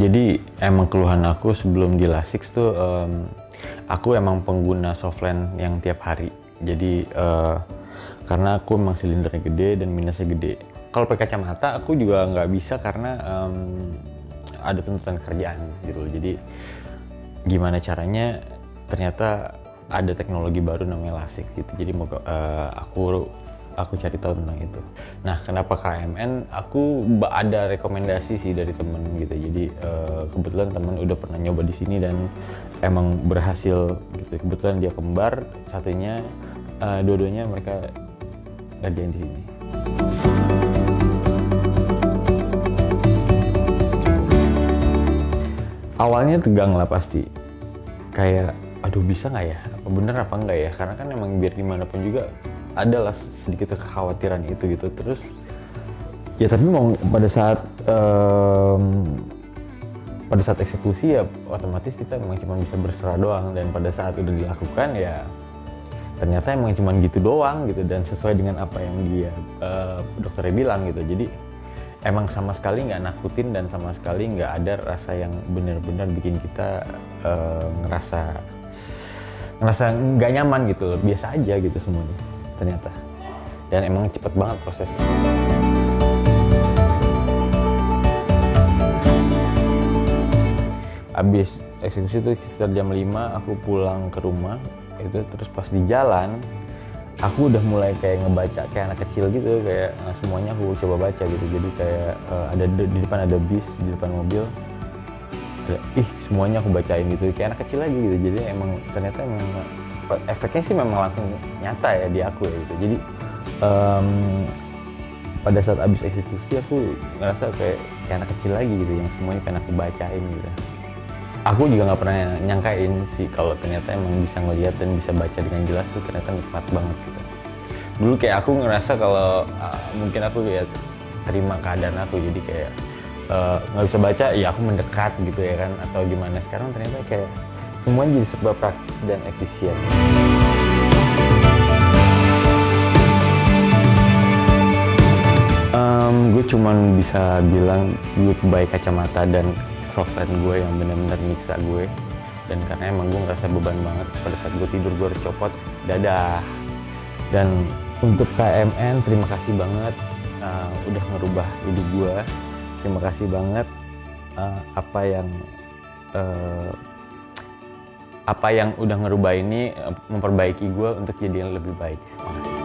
Jadi emang keluhan aku sebelum di LASIK tuh aku emang pengguna softlens yang tiap hari. Jadi karena aku emang silindernya gede dan minusnya gede. Kalau pakai kacamata aku juga nggak bisa karena ada tuntutan kerjaan gitu. Jadi gimana caranya? Ternyata ada teknologi baru namanya LASIK gitu. Jadi mau aku cari tahu tentang itu. Nah, kenapa KMN? Aku ada rekomendasi sih dari temen gitu. Jadi kebetulan temen udah pernah nyoba di sini dan emang berhasil gitu. Kebetulan dia kembar, satunya dua-duanya mereka ngadain di sini. Awalnya tegang lah pasti. Kayak aduh bisa nggak ya? Apa bener apa enggak ya? Karena kan emang biar dimanapun juga adalah sedikit kekhawatiran itu gitu. Terus ya tapi mau pada saat eksekusi ya otomatis kita memang cuma bisa berserah doang, dan pada saat udah dilakukan ya ternyata emang cuma gitu doang gitu, dan sesuai dengan apa yang dia dokternya bilang gitu. Jadi emang sama sekali nggak nakutin dan sama sekali nggak ada rasa yang benar-benar bikin kita ngerasa nggak nyaman gitu. Biasa aja gitu semuanya ternyata, dan emang cepet banget prosesnya. Abis eksekusi itu sekitar jam 5 aku pulang ke rumah itu, terus pas di jalan aku udah mulai kayak ngebaca kayak anak kecil gitu, kayak semuanya aku coba baca gitu. Jadi kayak ada di depan ada bis, di depan mobil ada, ih semuanya aku bacain gitu kayak anak kecil lagi gitu. Jadi emang ternyata emang efeknya sih memang langsung nyata ya di aku ya gitu. Jadi pada saat abis eksekusi aku ngerasa kayak anak kecil lagi gitu, yang semuanya pengen aku bacain gitu. Aku juga nggak pernah nyangkain sih kalau ternyata emang bisa ngeliat dan bisa baca dengan jelas tuh ternyata nikmat banget gitu. Dulu kayak aku ngerasa kalau mungkin aku ya terima keadaan aku, jadi kayak nggak bisa baca ya aku mendekat gitu ya kan, atau gimana. Sekarang ternyata kayak semuanya jadi serba praktis dan efisien. Gue cuman bisa bilang gue baik kacamata dan softlens gue yang benar-benar nyiksa gue. Dan karena emang gue ngerasa beban banget pada saat gue tidur, gue harus copot. Dadah. Dan untuk KMN terima kasih banget udah ngerubah hidup gue. Terima kasih banget apa yang udah ngerubah ini memperbaiki gue untuk jadi yang lebih baik.